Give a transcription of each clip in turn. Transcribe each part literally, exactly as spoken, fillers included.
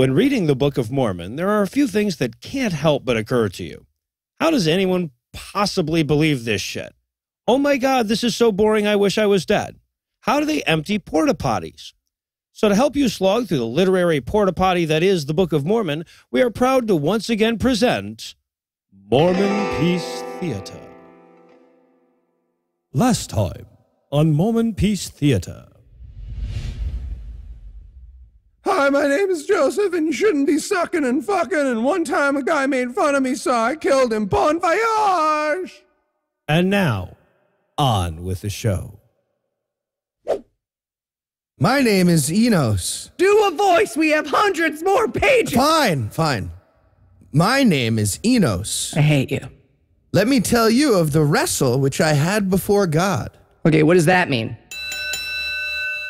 When reading the Book of Mormon, there are a few things that can't help but occur to you. How does anyone possibly believe this shit? Oh my God, this is so boring, I wish I was dead. How do they empty porta potties? So to help you slog through the literary porta potty that is the Book of Mormon, we are proud to once again present Mormonpiece Theater. Last time on Mormonpiece Theater. Hi, my name is Joseph, and you shouldn't be sucking and fucking, and one time a guy made fun of me, so I killed him. Bon voyage! And now, on with the show. My name is Enos. Do a voice, we have hundreds more pages! Fine, fine. My name is Enos. I hate you. Let me tell you of the wrestle which I had before God. Okay, what does that mean?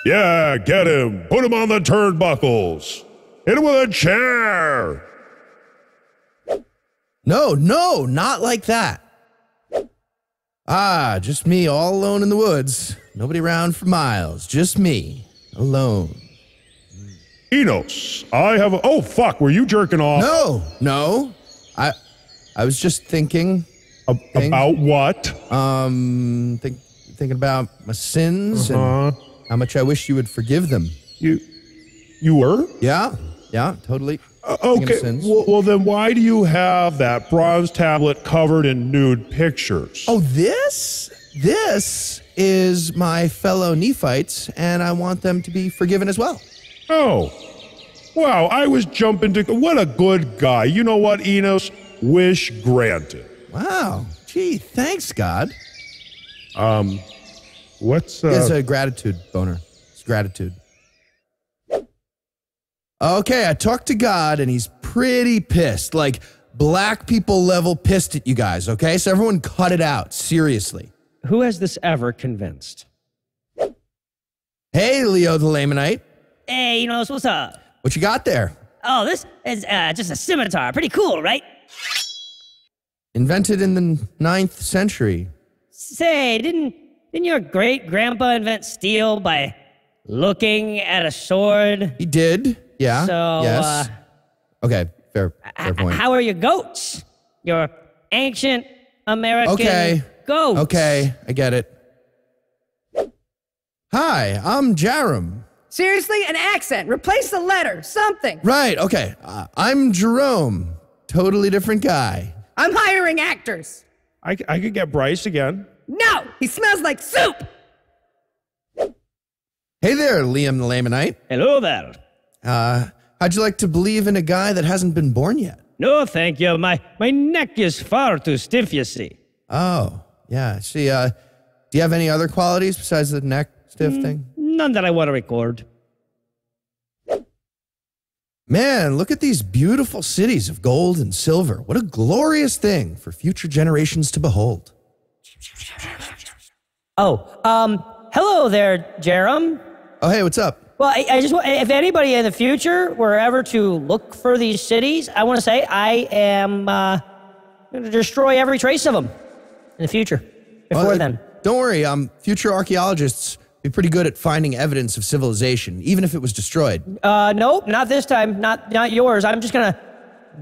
Yeah, get him. Put him on the turnbuckles. Hit him with a chair. No, no, not like that. Ah, just me all alone in the woods. Nobody around for miles. Just me. Alone. Enos, I have a... Oh, fuck, were you jerking off? No, no. I I was just thinking. A thing. About what? Um, think, thinking about my sins uh-huh. and... how much I wish you would forgive them. You, you were? Yeah, yeah, totally. Uh, okay, well, well then why do you have that bronze tablet covered in nude pictures? Oh, this? This is my fellow Nephites, and I want them to be forgiven as well. Oh, wow, I was jumping to, what a good guy. You know what, Enos? Wish granted. Wow, gee, thanks, God. Um... What's uh... It's a gratitude boner. It's gratitude. Okay, I talked to God and he's pretty pissed. Like, black people level pissed at you guys, okay? So everyone cut it out, seriously. Who has this ever convinced? Hey, Leo the Lamanite. Hey, you know, what's up? What you got there? Oh, this is uh, just a scimitar. Pretty cool, right? Invented in the ninth century. Say, didn't... Didn't your great-grandpa invent steel by looking at a sword? He did, yeah. So, yes. Uh, okay, fair, fair point. How are your goats? Your ancient American okay. goats. Okay, I get it. Hi, I'm Jarom. Seriously? An accent. Replace the letter. Something. Right, okay. Uh, I'm Jerome. Totally different guy. I'm hiring actors. I, I could get Bryce again. No! He smells like soup! Hey there, Liam the Lamanite. Hello there. Uh, how'd you like to believe in a guy that hasn't been born yet? No, thank you. My my neck is far too stiff, you see. Oh, yeah. See, uh, do you have any other qualities besides the neck stiff mm, thing? None that I want to record. Man, look at these beautiful cities of gold and silver. What a glorious thing for future generations to behold. Oh, um, hello there, Jarom. Oh, hey, what's up? Well, I, I just want, if anybody in the future were ever to look for these cities, I want to say I am uh, going to destroy every trace of them in the future, before well, then. Don't worry, um, future archaeologists be pretty good at finding evidence of civilization, even if it was destroyed. Uh, nope, not this time, not, not yours. I'm just going to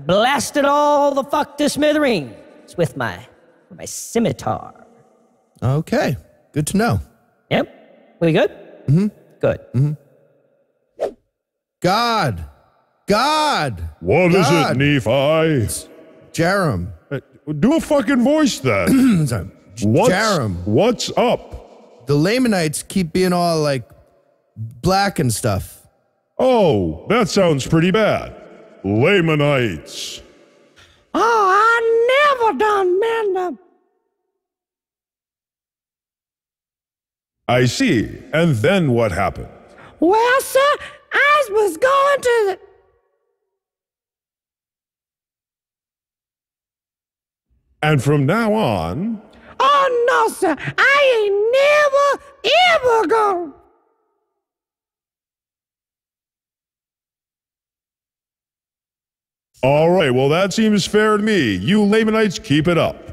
blast it all the fuck to smithereens with my, with my scimitar. Okay, good to know. Yep, we good? Mm-hmm. Good. Mm-hmm. God, God. What God. is it, Nephi? Jarom. Uh, do a fucking voice then. Sorry. What's, Jarom. What's up? The Lamanites keep being all like black and stuff. Oh, that sounds pretty bad. Lamanites. Oh, I never done man up. I see. And then what happened? Well, sir, I was going to the... And from now on... Oh, no, sir. I ain't never, ever gone. All right. Well, that seems fair to me. You Lamanites, keep it up.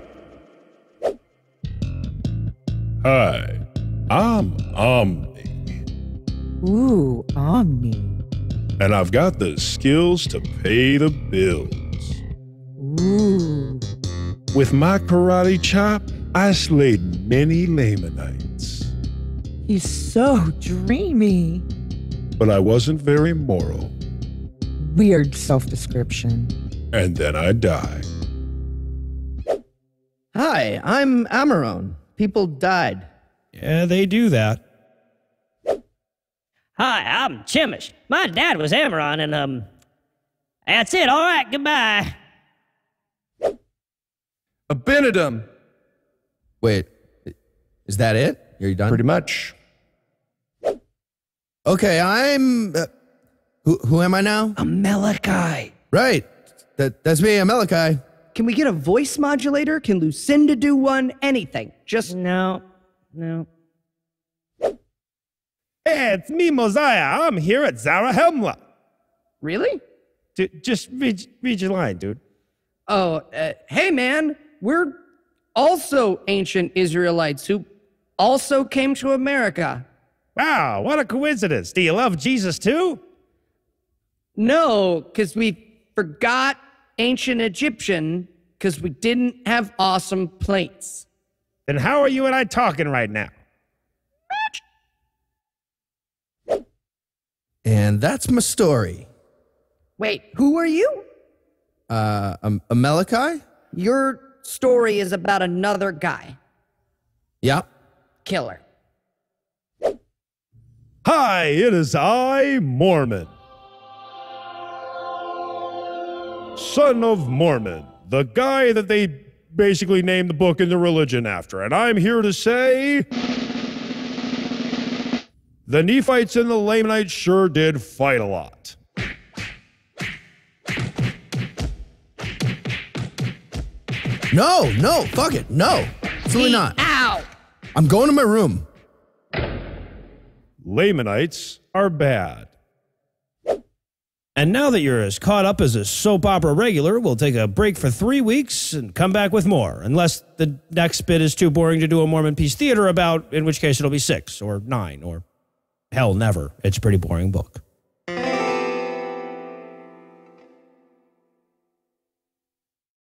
Hi. I'm Omni. Ooh, Omni. and I've got the skills to pay the bills. Ooh. With my karate chop, I slayed many Lamanites. He's so dreamy. But I wasn't very moral. Weird self-description. And then I died. Hi, I'm Amaron. People died. Yeah, they do that. Hi, I'm Chemish. My dad was Amaron, and, um, that's it. All right, goodbye. Abinadom. Wait, is that it? Are you done? Pretty much. Okay, I'm... Uh, who, who am I now? Amaleki. Right. That, that's me, Amaleki. Can we get a voice modulator? Can Lucinda do one? Anything. Just... No. No. Hey, it's me, Mosiah. I'm here at Zarahemla. Really? Dude, just read, read your line, dude. Oh, uh, hey, man. We're also ancient Israelites who also came to America. Wow, what a coincidence. Do you love Jesus, too? No, because we forgot ancient Egyptian because we didn't have awesome plates. Then how are you and I talking right now? And that's my story. Wait, who are you? Uh, um, Amaleki? Your story is about another guy. Yep. Killer. Hi, it is I, Mormon. Son of Mormon, the guy that they basically named the book and the religion after. And I'm here to say... the Nephites and the Lamanites sure did fight a lot. No, no, fuck it, no. Absolutely not. Ow! I'm going to my room. Lamanites are bad. And now that you're as caught up as a soap opera regular, we'll take a break for three weeks and come back with more, unless the next bit is too boring to do a Mormonpiece Theater about, in which case it'll be six or nine or... Hell, never. It's a pretty boring book.